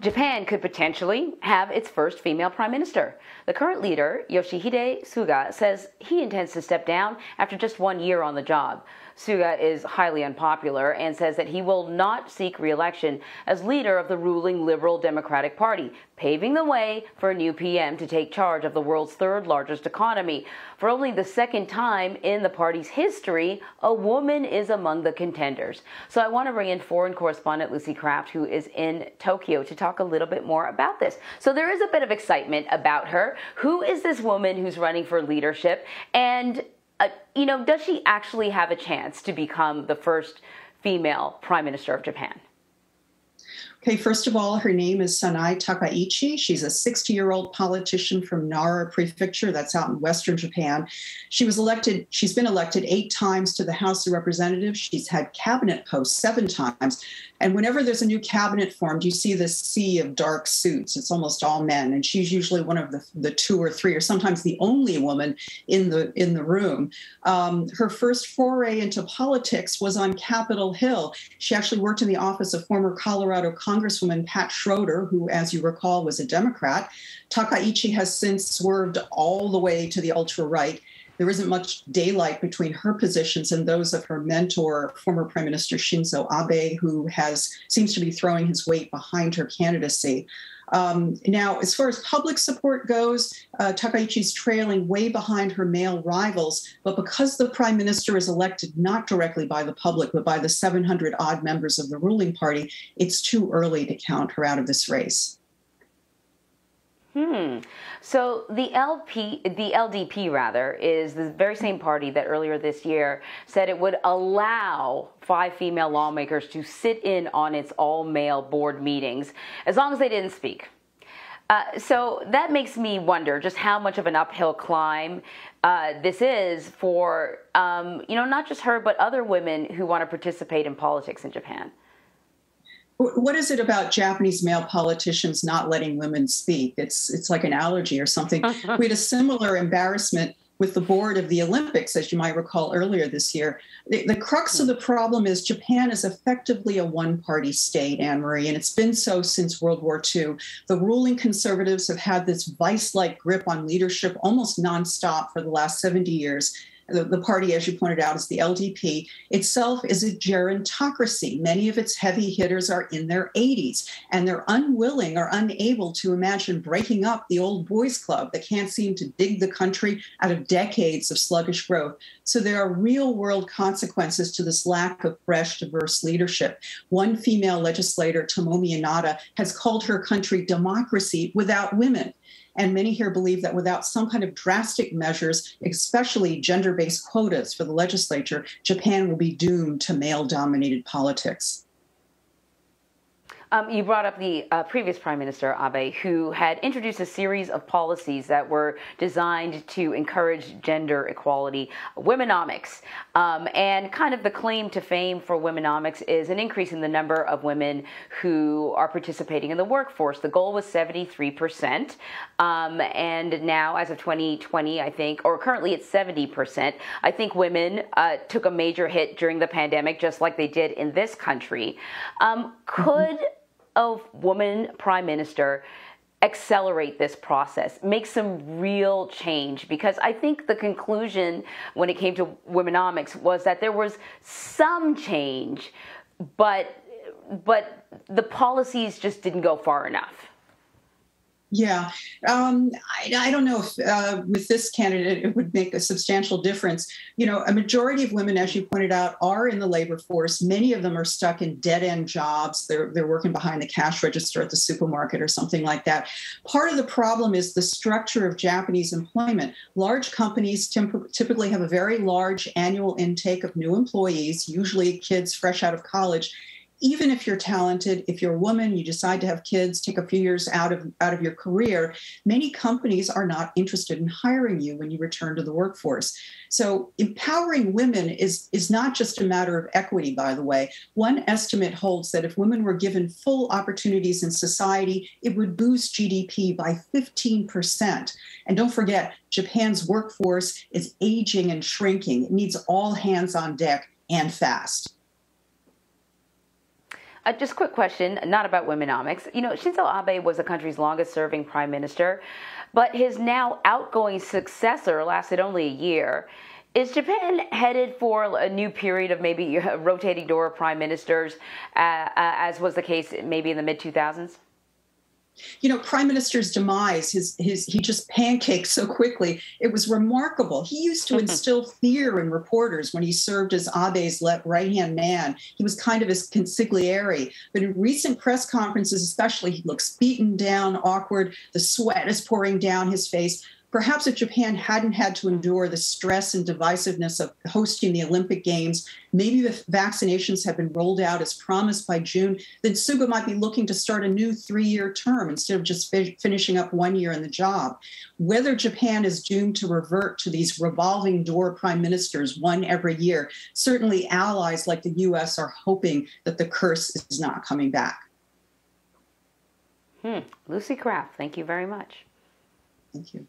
Japan could potentially have its first female prime minister. The current leader, Yoshihide Suga, says he intends to step down after just 1 year on the job. Suga is highly unpopular and says that he will not seek re-election as leader of the ruling Liberal Democratic Party, paving the way for a new PM to take charge of the world's third largest economy. For only the second time in the party's history, a woman is among the contenders. So I want to bring in foreign correspondent Lucy Craft, who is in Tokyo, to talk a little bit more about this. So there is a bit of excitement about her. Who is this woman who's running for leadership? And you know, does she actually have a chance to become the first female prime minister of Japan? Okay, first of all, her name is Sanae Takaichi. She's a 60-year-old politician from Nara Prefecture, that's out in western Japan. She's been elected 8 times to the House of Representatives. She's had cabinet posts 7 times. And whenever there's a new cabinet formed, you see this sea of dark suits. It's almost all men. And she's usually one of the 2 or 3, or sometimes the only woman in the room. Her first foray into politics was on Capitol Hill. She actually worked in the office of former Colorado Congresswoman Pat Schroeder, who, as you recall, was a Democrat. Takaichi has since swerved all the way to the ultra-right. There isn't much daylight between her positions and those of her mentor, former Prime Minister Shinzo Abe, who seems to be throwing his weight behind her candidacy. Now, as far as public support goes, Takaichi's trailing way behind her male rivals, but because the prime minister is elected not directly by the public, but by the 700-odd members of the ruling party, it's too early to count her out of this race. So the LDP is the very same party that earlier this year said it would allow 5 female lawmakers to sit in on its all-male board meetings as long as they didn't speak. So that makes me wonder just how much of an uphill climb this is for, you know, not just her, but other women who want to participate in politics in Japan. What is it about Japanese male politicians not letting women speak? It's like an allergy or something. We had a similar embarrassment with the board of the Olympics, as you might recall earlier this year. The crux of the problem is Japan is effectively a one-party state, Anne-Marie, and it's been so since World War II. The ruling conservatives have had this vice-like grip on leadership almost nonstop for the last 70 years. The party, as you pointed out, is the LDP, itself is a gerontocracy. Many of its heavy hitters are in their 80s, and they're unwilling or unable to imagine breaking up the old boys club that can't seem to dig the country out of decades of sluggish growth. So there are real-world consequences to this lack of fresh, diverse leadership. One female legislator, Tomomi Inada, has called her country democracy without women. And many here believe that without some kind of drastic measures, especially gender-based quotas for the legislature, Japan will be doomed to male-dominated politics. You brought up the previous Prime Minister, Abe, who had introduced a series of policies that were designed to encourage gender equality, womenomics. And kind of the claim to fame for womenomics is an increase in the number of women who are participating in the workforce. The goal was 73%. And now, as of 2020, I think, or currently it's 70%. I think women took a major hit during the pandemic, just like they did in this country. Could a woman prime minister accelerate this process, make some real change? Because I think the conclusion when it came to womenomics was that there was some change, but the policies just didn't go far enough. Yeah, I don't know if with this candidate it would make a substantial difference. You know, a majority of women, as you pointed out, are in the labor force. Many of them are stuck in dead-end jobs. They're working behind the cash register at the supermarket or something like that. Part of the problem is the structure of Japanese employment. Large companies typically have a very large annual intake of new employees, usually kids fresh out of college. Even if you're talented, if you're a woman, you decide to have kids, take a few years out of your career, many companies are not interested in hiring you when you return to the workforce. So empowering women is not just a matter of equity, by the way. One estimate holds that if women were given full opportunities in society, it would boost GDP by 15%. And don't forget, Japan's workforce is aging and shrinking. It needs all hands on deck and fast. Just a quick question, not about womenomics. You know, Shinzo Abe was the country's longest-serving prime minister, but his now outgoing successor lasted only a year. Is Japan headed for a new period of maybe a rotating door of prime ministers, as was the case maybe in the mid-2000s? You know, Prime Minister's demise, he just pancaked so quickly. It was remarkable. He used to instill fear in reporters when he served as Abe's right-hand man. He was kind of his consigliere. But in recent press conferences especially, he looks beaten down, awkward. The sweat is pouring down his face. Perhaps if Japan hadn't had to endure the stress and divisiveness of hosting the Olympic Games, maybe if vaccinations had been rolled out as promised by June, then Suga might be looking to start a new three-year term instead of just finishing up 1 year in the job. Whether Japan is doomed to revert to these revolving door prime ministers, one every year, certainly allies like the U.S. are hoping that the curse is not coming back. Lucy Craft, thank you very much. Thank you.